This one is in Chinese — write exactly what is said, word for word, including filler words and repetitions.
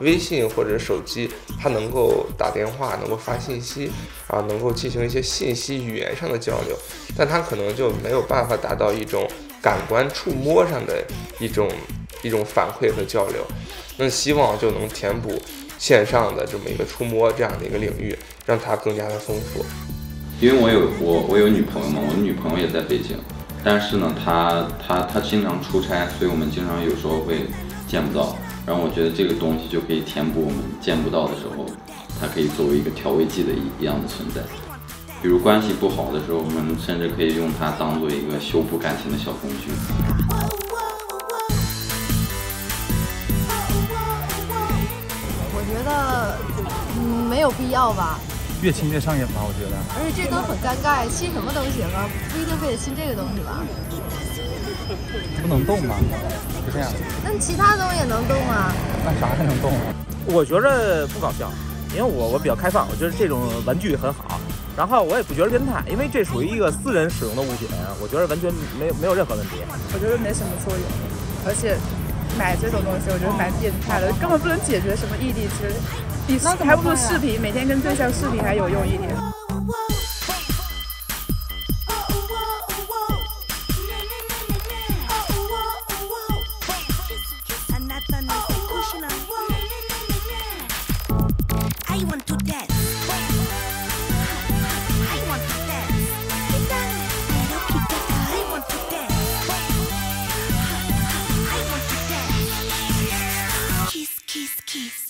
微信或者手机，它能够打电话，能够发信息，啊，能够进行一些信息语言上的交流，但它可能就没有办法达到一种感官触摸上的一种一种反馈和交流。那希望就能填补线上的这么一个触摸这样的一个领域，让它更加的丰富。因为我有我我有女朋友嘛，我的女朋友也在北京，但是呢，她她她经常出差，所以我们经常有时候会见不到。然后我觉得这个东西就可以填补我们见不到的时候，它可以作为一个调味剂的一样的存在。比如关系不好的时候，我们甚至可以用它当做一个修补感情的小工具。我觉得，嗯，没有必要吧。越亲越上瘾吧，我觉得。而且这都很尴尬，亲什么都行啊，不一定非得亲这个东西吧。不能动吗？就这样。那其他东西也能动啊？那啥还能动啊？我觉着不搞笑，因为我我比较开放，我觉得这种玩具很好。然后我也不觉得变态，因为这属于一个私人使用的物品，我觉得完全没有没有任何问题。我觉得没什么作用，而且买这种东西，我觉得蛮变态的，根本不能解决什么异地之，比还不如视频，每天跟对象视频还有用一点。Kiss.